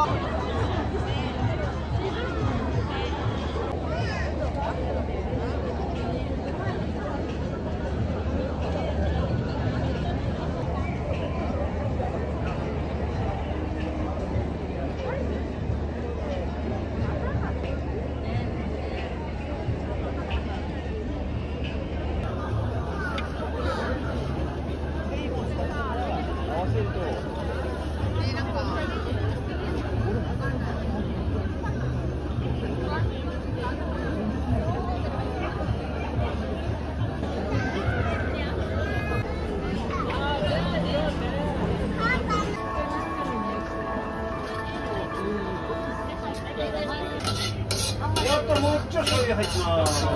どうもありがとうございます。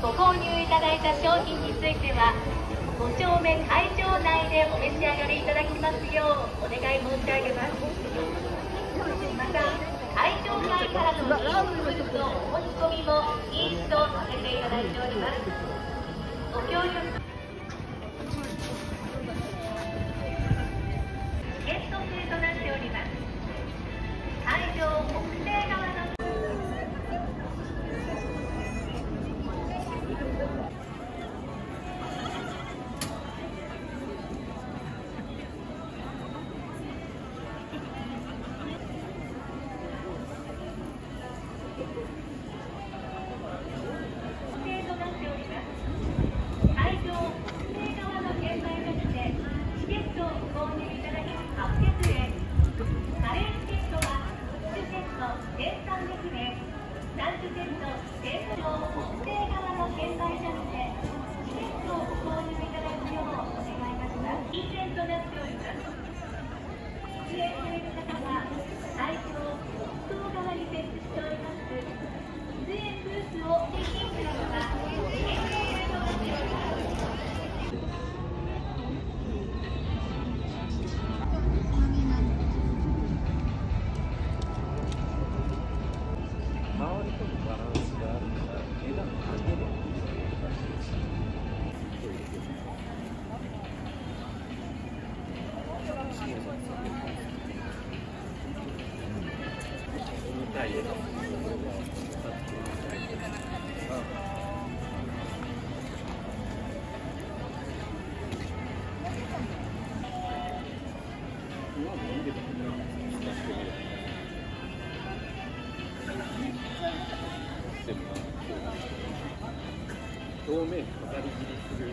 ご購入いただいた商品については5丁目会場内でお召し上がりいただきますようお願い申し上げます。また会場内からの飲食物のお持ち込みも禁止とさせていただいております。ご協力ゲスト制となっております。会場北西側の表面飾り切りする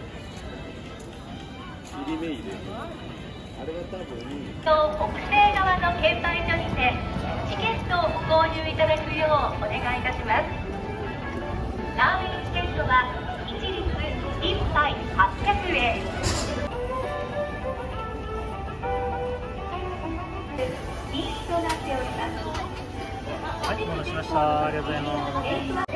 切り目入れるあれは多分北西側の券売所にてチケットをご購入いただくようお願いいたします。ランウェイチケットは一律1杯800円。はい、お待たせしました。ありがとうございます。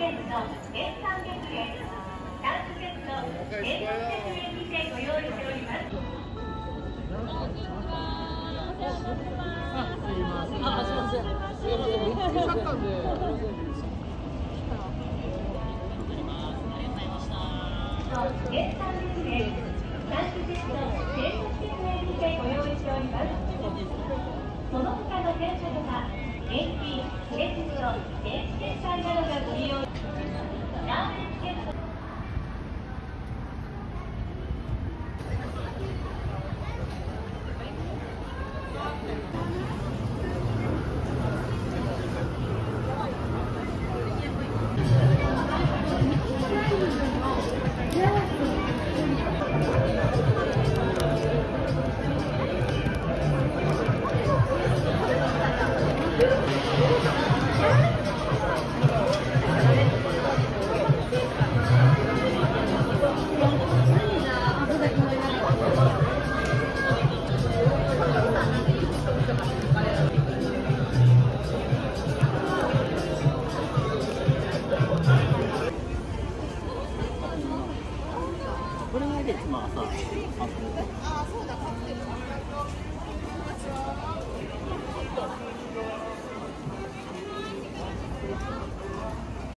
セット1300円、3セット1400円にてご用意しております。1300円、3セット1400円にてご用意しております。その他の電車とか電気、電気と電子決済などがご利用。